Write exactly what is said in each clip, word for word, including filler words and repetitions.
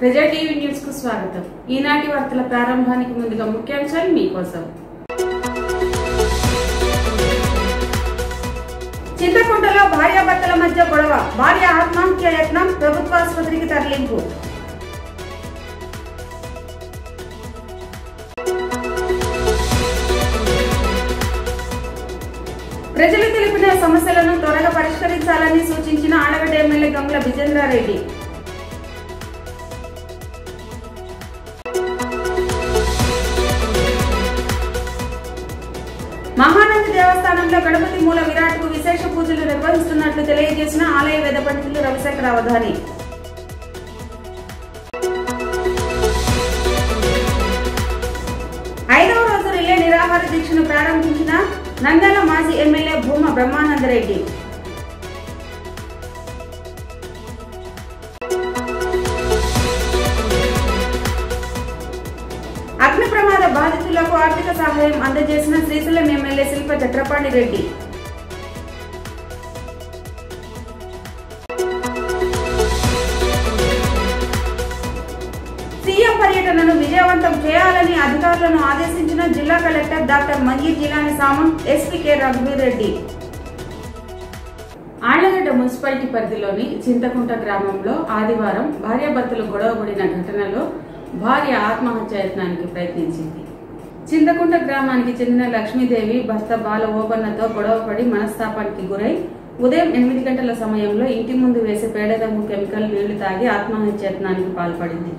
ప్రజా TV news కు స్వాగతం. ఈనాటి వార్తల ప్రారంభానికి ముందుగా ముఖ్యాంశాలు మీ కోసం. చింతకుంటలో భార్యాభర్తల మధ్య గొడవ, భార్య ఆత్మహత్య యత్నం, ప్రభుత్వ ఆసుపత్రికి తరలింపు. ప్రజలు తెలిపిన సమస్యలను త్వరగా పరిష్కరించాలని సూచించిన ఆలగడ్డ ఎమ్మెల్యే గంగుల విజేంద్రారెడ్డి. మహానంది దేవస్థానంలో గణపతి మూల విరాట్కు విశేష పూజలు నిర్వహిస్తున్నట్లు తెలియజేసిన ఆలయ వేద పండితులు రవిశేఖర్ అవధాని. ఐదవ రోజు రిలే నిరాహార దీక్షను ప్రారంభించిన నంద్యాల మాజీ ఎమ్మెల్యే భూమా బ్రహ్మానందరెడ్డి. అగ్ని ప్రమాద బాధితులకు ఆర్థిక సహాయం అందజేసిన శ్రీశైలం ఎమ్మెల్యే శిల్ప చక్రపాణి రెడ్డి. సీఎం పర్యటనను విజయవంతం చేయాలని అధికారులను ఆదేశించిన జిల్లా collector doctor Manjeer Jilani Samanth, SP K రఘువీర్ రెడ్డి. ఆళ్లగడ్డ మున్సిపాలిటీ పరిధిలోని చింతకుంట గ్రామంలో ఆదివారం భార్యాభర్తలు గొడవపడిన ఘటనలో భార్య ఆత్మహత్య యత్నానికి ప్రయత్నించింది. చింతకుంట గ్రామానికి చెందిన లక్ష్మీదేవి భర్త బాల ఓబన్నతో గొడవపడి మనస్తాపానికి గురై ఉదయం ఎనిమిది గంటల సమయంలో ఇంటి ముందు వేసే పేడదమ్ము కెమికల్ నీళ్లు తాగి ఆత్మహత్య యత్నానికి పాల్పడింది.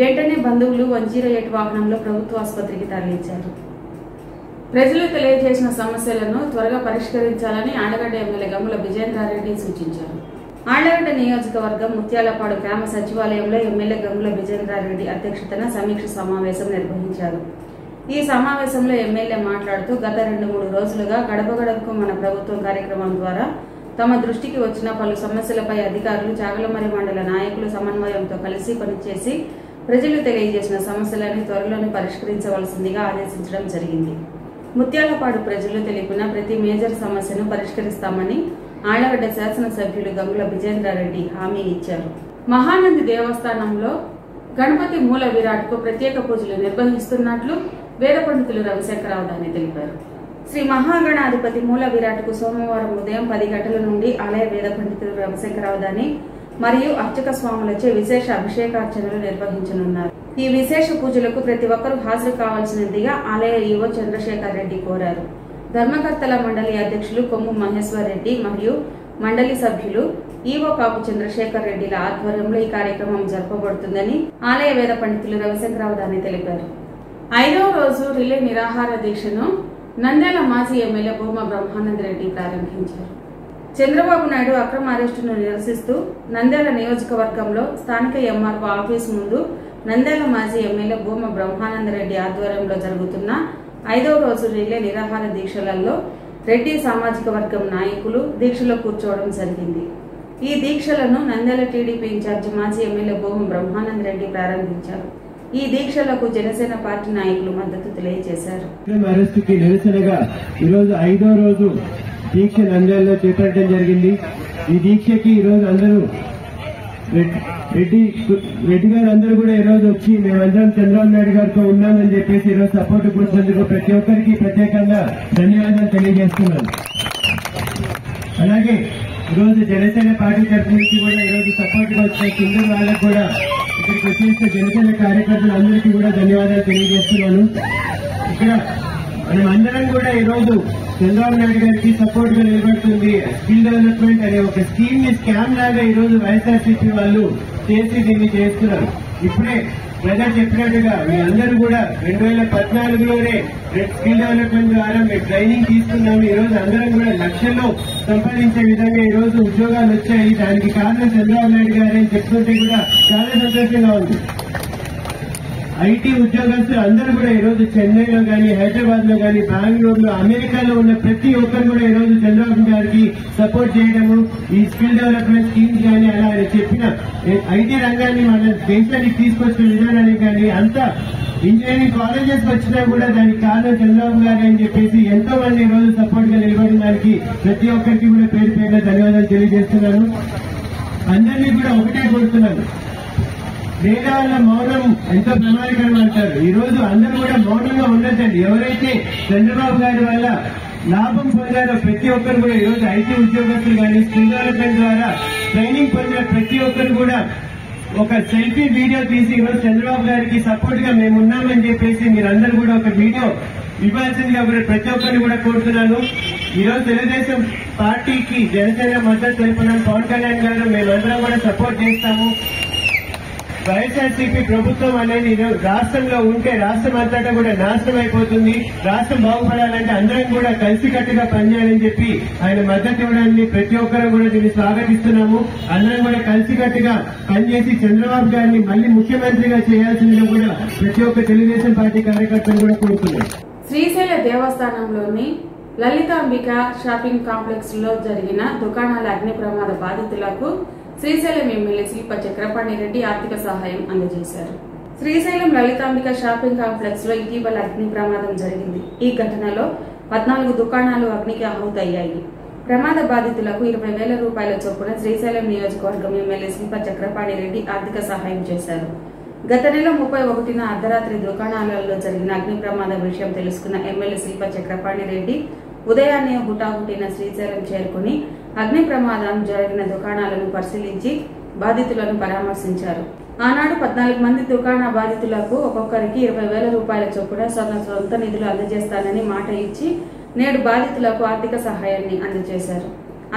వెంటనే బంధువులు వన్ జీరో ఎయిట్ వాహనంలో ప్రభుత్వ ఆసుపత్రికి తరలించారు. ప్రజలు తెలియజేసిన సమస్యలను త్వరగా పరిష్కరించాలని ఆళ్లగడ్డ ఎమ్మెల్యే గంగుల విజేంద్రారెడ్డి సూచించారు. ఆళ్లగడ్డ నియోజకవర్గం ముత్యాలపాడు గ్రామ సచివాలయంలో ఎమ్మెల్యే గంగుల విజేంద్రారెడ్డి అధ్యక్షతన సమీక్ష సమావేశం నిర్వహించారు. ఈ సమావేశంలో ఎమ్మెల్యే మాట్లాడుతూ, గత రెండు మూడు రోజులుగా గడప గడపకు మన ప్రభుత్వం కార్యక్రమం ద్వారా తమ దృష్టికి వచ్చిన పలు సమస్యలపై అధికారులు, చాగలమరి మండల నాయకులు సమన్వయంతో కలిసి పనిచేసి ప్రజలు తెలియజేసిన సమస్యలను త్వరలోనే పరిష్కరించవలసిందిగా ఆదేశించడం జరిగింది. ముత్యాలపాడు ప్రజలు తెలిపిన ప్రతి మేజర్ సమస్యను పరిష్కరిస్తామని ఆళ్లగడ్డ శాసనసభ్యులు గంగుల విజేంద్రారెడ్డి హామీ ఇచ్చారు. మహానంది దేవస్థానంలో గణపతి మూల విరాట్కు ప్రత్యేక పూజలు నిర్వహిస్తున్నట్లు వేద పండితులు రవిశేఖర్ అవధాని తెలిపారు. శ్రీ మహాగణాధిపతి మూల విరాట్కు సోమవారం ఉదయం పది గంటల నుండి ఆలయ వేద పండితులు రవిశేఖర్ అవధాని మరియు అర్చక స్వాములచే విశేష అభిషేకార్చనలు నిర్వహించనున్నారు. ఈ విశేష పూజలకు ప్రతి ఒక్కరూ హాజరు కావాల్సినదిగా ఆలయ ఈవో చంద్రశేఖర్ రెడ్డి కోరారు. ధర్మకర్తల మండలి అధ్యక్షులు కొమ్ము మహేశ్వర్ రెడ్డి మరియు మండలి సభ్యులు ఈవో కాపు చంద్రశేఖర్ రెడ్డిల ఆధ్వర్యంలో ఈ కార్యక్రమం జరపబడుతుందని ఆలయ వేద పండితులు రవిశేఖర్ అవధాని తెలిపారు. ఐదవ రోజు రిలే నిరాహార దీక్షను నంద్యాల మాజీ ఎమ్మెల్యే భూమా బ్రహ్మానందరెడ్డి ప్రారంభించారు. చంద్రబాబు నాయుడు అక్రమ అరెస్టును నిరసిస్తూ నంద్యాల నియోజకవర్గంలో స్థానిక ఎంఆర్ఓ ఆఫీస్ ముందు నంద్యాల మాజీ ఎమ్మెల్యే భూమా బ్రహ్మానందరెడ్డి ఆధ్వర్యంలో జరుగుతున్న ఐదవ రోజు రిలే నిరాహార దీక్షలలో రెడ్డి సామాజిక వర్గం నాయకులు దీక్షలో కూర్చోవడం జరిగింది. ఈ దీక్షలను నంద్యాల టీడీపీ ఇన్ఛార్జి మాజీ ఎమ్మెల్యే భూమా బ్రహ్మానందరెడ్డి ప్రారంభించారు. ఈ దీక్షలకు జనసేన పార్టీ నాయకులు మద్దతు తెలియజేశారు. అరెస్టుకి నిరసనగా ఈరోజు ఐదో రోజు దీక్ష నంద్యాలలో చేపట్టడం జరిగింది. ఈ దీక్షకి ఈరోజు అందరూ రెడ్డి రెడ్డి గారు అందరూ కూడా ఈరోజు వచ్చి మేమందరం చంద్రబాబు నాయుడు గారితో ఉన్నామని చెప్పేసి ఈరోజు సపోర్ట్ కూర్చున్నందుకు ప్రతి ఒక్కరికి ప్రత్యేకంగా ధన్యవాదాలు తెలియజేస్తున్నాను. అలాగే ఈరోజు జనసేన పార్టీ తరఫు నుంచి కూడా ఈరోజు సపోర్ట్ గా వచ్చిన కింద వాళ్ళకు కూడా ఇక్కడికి వచ్చేసిన జనసేన కార్యకర్తలందరికీ కూడా ధన్యవాదాలు తెలియజేస్తున్నాను. ఇక్కడ మనం అందరం కూడా ఈరోజు చంద్రబాబు నాయుడు గారికి సపోర్ట్ గా నిలబడుతుంది. స్కిల్ డెవలప్మెంట్ అనే ఒక స్కీమ్ ని స్కామ్ లాగా ఈ రోజు వైఎస్ఆర్సీపీ వాళ్ళు చేసి దీన్ని చేస్తున్నారు. ఇప్పుడే బ్రదర్ చెప్పినట్టుగా మీ అందరూ కూడా రెండు వేల పద్నాలుగులోనే స్కిల్ డెవలప్మెంట్ ద్వారా మేము ట్రైనింగ్ తీసుకున్నాము. ఈ రోజు అందరం కూడా లక్షల్లో సంపాదించే విధంగా ఈ రోజు ఉద్యోగాలు వచ్చాయి. దానికి కారణం చంద్రబాబు నాయుడు గారు అని చెప్తుంటే కూడా చాలా సంతోషంగా ఉంది. ఐటీ ఉద్యోగస్తులు అందరూ కూడా ఈరోజు చెన్నైలో కానీ, హైదరాబాద్ లో కానీ, బెంగళూరులో, అమెరికాలో ఉన్న ప్రతి ఒక్కరు కూడా ఈరోజు చంద్రబాబు గారికి సపోర్ట్ చేయడము, ఈ స్కిల్ డెవలప్మెంట్ స్కీమ్స్ కానీ, అలా ఆయన చెప్పిన ఐటీ రంగాన్ని మన దేశానికి తీసుకొచ్చిన విధానాన్ని కానీ, అంతా ఇంజనీరింగ్ కాలేజెస్ వచ్చినా కూడా దానికి కారణం చంద్రబాబు గారు అని చెప్పేసి ఎంతో మంది ఈరోజు సపోర్ట్ గా నిలబడిన దానికి ప్రతి ఒక్కరికి కూడా పేరు పేరున ధన్యవాదాలు తెలియజేస్తున్నాను. అందరినీ కూడా ఒకటే కోరుతున్నాను, వేదాల మౌనం ఎంతో ప్రమాదకరం అంటారు. ఈ రోజు అందరూ కూడా మౌనంగా ఉండొద్దండి. ఎవరైతే చంద్రబాబు గారి వల్ల లాభం పొందారో ప్రతి ఒక్కరు కూడా ఈ రోజు ఐటీ ఉద్యోగస్తులు కానీ స్కిల్ డెవలప్మెంట్ ద్వారా ట్రైనింగ్ పొందిన ప్రతి ఒక్కరు కూడా ఒక సెల్ఫీ వీడియో తీసి ఈరోజు చంద్రబాబు గారికి సపోర్ట్ గా మేము ఉన్నామని చెప్పేసి మీరందరూ కూడా ఒక వీడియో ఇవ్వాల్సిందిగా ప్రతి ఒక్కరిని కూడా కోరుతున్నాను. ఈ రోజు తెలుగుదేశం పార్టీకి జనసేన మద్దతు తెలిపిన పవన్ కళ్యాణ్ గారు మేమందరం కూడా సపోర్ట్ చేస్తాము. వైఎస్ఆర్సీపీ ప్రభుత్వం అనేది రాష్ట్రంలో ఉంటే రాష్ట్రం అంతటా కూడా నాశనం అయిపోతుంది. రాష్ట్రం బాగుపడాలంటే అందరం కూడా కలిసికట్టుగా పనిచేయాలని చెప్పి ఆయన మద్దతు ఇవ్వడాన్ని ప్రతి ఒక్కరూ కూడా దీన్ని స్వాగతిస్తున్నాము. అందరం కూడా కలిసికట్టుగా పనిచేసి చంద్రబాబు గారిని మళ్లీ ముఖ్యమంత్రిగా చేయాల్సిందిగా కూడా ప్రతి ఒక్క తెలుగుదేశం పార్టీ కార్యకర్తలు కూడా కోరుతున్నారు. శ్రీశైల దేవస్థానంలోని లలితాంబిక షాపింగ్ కాంప్లెక్స్ లో జరిగిన దుకాణాల అగ్ని ప్రమాద బాధితులకు శ్రీశైలం ఎమ్మెల్యే శిల్ప చక్రపాణి రెడ్డి ఆర్థిక సహాయం అందజేశారు. శ్రీశైలం లలితాంబిక షాపింగ్ కాంప్లెక్స్ లో ఇటీవల అగ్ని ప్రమాదం జరిగింది. ఈ ఘటనలో పద్నాలుగు దుకాణాలు అగ్నికి ఆహుతయ్యాయి. ప్రమాద బాధితులకు ఇరవై వేల రూపాయల చొప్పున శ్రీశైలం నియోజకవర్గం ఎమ్మెల్యే శిల్ప చక్రపాణి రెడ్డి ఆర్థిక సహాయం చేశారు. గత నెల ముప్పై ఒకటిన అర్ధరాత్రి దుకాణాలలో జరిగిన అగ్ని ప్రమాదం విషయం తెలుసుకున్న ఎమ్మెల్యే శిల్ప చక్రపాణి రెడ్డి ఉదయాన్నే హుటాహుటిన శ్రీశైలం చేరుకుని అగ్ని ప్రమాదం జరిగిన దుకాణాలను పరిశీలించి బాధితులను పరామర్శించారు. ఆనాడు పద్నాలుగు మంది దుకాణ బాధితులకు ఒక్కొక్కరికి ఇరవై వేల రూపాయల చొప్పున సొంత నిధులు అందజేస్తానని మాట ఇచ్చి నేడు బాధితులకు ఆర్థిక సహాయాన్ని అందజేశారు.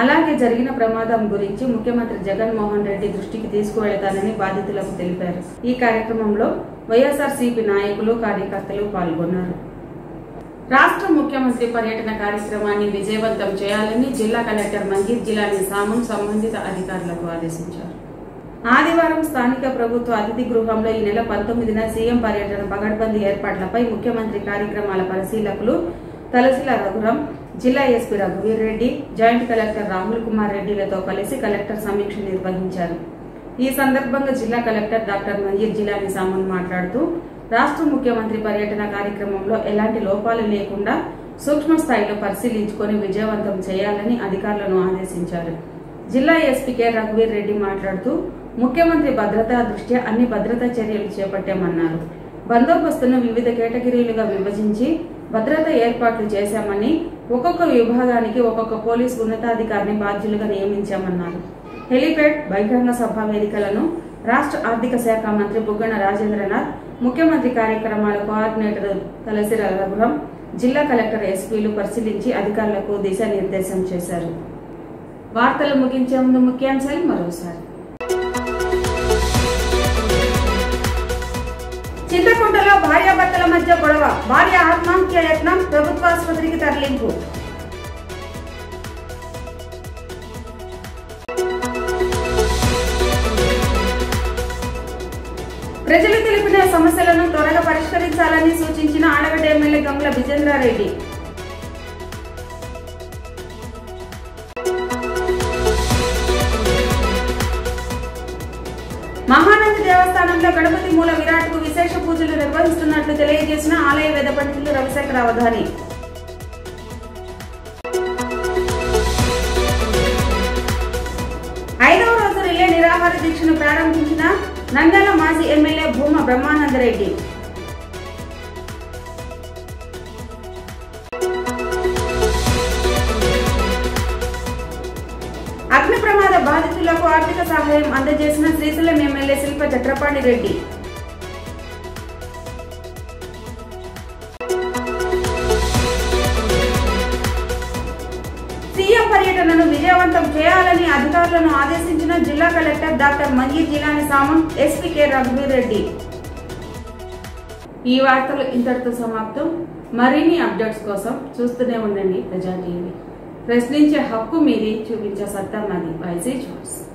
అలాగే జరిగిన ప్రమాదం గురించి ముఖ్యమంత్రి జగన్మోహన్ రెడ్డి దృష్టికి తీసుకువెళతానని బాధితులకు తెలిపారు. ఈ కార్యక్రమంలో వైఎస్ఆర్సీపీ నాయకులు, కార్యకర్తలు పాల్గొన్నారు. రాష్ట్ర ముఖ్యమంత్రి పర్యటన కార్యక్రమాన్ని విజయవంతం చేయాలని జిల్లా కలెక్టర్ మంజీర్ జిల్లాని సామం సంబంధిత అధికారులకు ఆదేశించారు. ఆదివారం స్థానిక ప్రభుత్వ అతిథి గృహంలో ఈ నెల పంతొమ్మిదిన సీఎం పర్యటన పగడ్బందీ ఏర్పాట్లపై ముఖ్యమంత్రి కార్యక్రమాల పరిశీలకులు తలసిల రఘురాం, జిల్లా ఎస్పీ రఘువీర్ రెడ్డి, జాయింట్ కలెక్టర్ రాహుల్ కుమార్ రెడ్డిలతో కలిసి కలెక్టర్ సమీక్ష నిర్వహించారు. ఈ సందర్భంగా జిల్లా కలెక్టర్ డాక్టర్ మంజీర్ జిల్లాని సామన్ మాట్లాడుతూ రాష్ట్ర ముఖ్యమంత్రి పర్యటన కార్యక్రమంలో ఎలాంటి లోపాలు లేకుండా సూక్ష్మ స్థాయిలో పరిశీలించుకుని విజయవంతం చేయాలని అధికారులను ఆదేశించారు. జిల్లా ఎస్పీ కె రఘువీర్ రెడ్డి మాట్లాడుతూ ముఖ్యమంత్రి భద్రతా దృష్ట్యా అన్ని భద్రతా చర్యలు చేపట్టామన్నారు. బందోబస్తును వివిధ కేటగిరీలుగా విభజించి భద్రతా ఏర్పాట్లు చేశామని, ఒక్కొక్క విభాగానికి ఒక్కొక్క పోలీసు ఉన్నతాధికారిని బాధ్యులుగా నియమించామన్నారు. హెలిప్యాడ్, బహిరంగ సభా వేదికలను రాష్ట్ర ఆర్థిక శాఖ మంత్రి బుగ్గన రాజేంద్రనాథ్, ముఖ్యమంత్రి కార్యక్రమాల కోఆర్డినేటర్ తలసిల రఘురాం, జిల్లా కలెక్టర్, ఎస్పీలు పరిశీలించి అధికారులకు దిశానిర్దేశం చేశారు. వార్తలు ముగించే ముందు ముఖ్యాంశాలు మరోసారి. చింతకుంటలో భార్యాభర్తల మధ్య గొడవ, భార్య ఆత్మహత్య యత్నం, ప్రభుత్వ ఆసుపత్రికి తరలింపు. ప్రజలు తెలిపిన సమస్యలను త్వరగా పరిష్కరించాలని సూచించిన ఆలగడ్డ ఎమ్మెల్యే గంగుల విజేంద్రారెడ్డి. మహానంది దేవస్థానంలో గణపతి మూల విరాట్కు విశేష పూజలు నిర్వహిస్తున్నట్లు తెలియజేసిన ఆలయ వేద పండితులు రవిశంకర్ అవధాని. ఐదవ రోజు రిలే నిరాహార దీక్షను ప్రారంభించిన నంద్యాల మాజీ ఎమ్మెల్యే భూమా బ్రహ్మానందరెడ్డి. అగ్ని ప్రమాద బాధితులకు ఆర్థిక సహాయం అందజేసిన శ్రీశైలం ఎమ్మెల్యే శిల్ప చక్రపాణి రెడ్డి. సీఎం పర్యటనను విజయవంతం చేయాలని అధికారులను ఆదేశించిన జిల్లా collector doctor Manjeer Jilani Samanth, SP K రఘువీర్ రెడ్డి. ఈ వార్తలు ఇంతటితో సమాప్తం. మరిన్ని అప్డేట్స్ కోసం చూస్తూనే ఉండండి ప్రజా టీవీ. ప్రశ్నించే హక్కు మీది, చూపించే సత్తా మాది.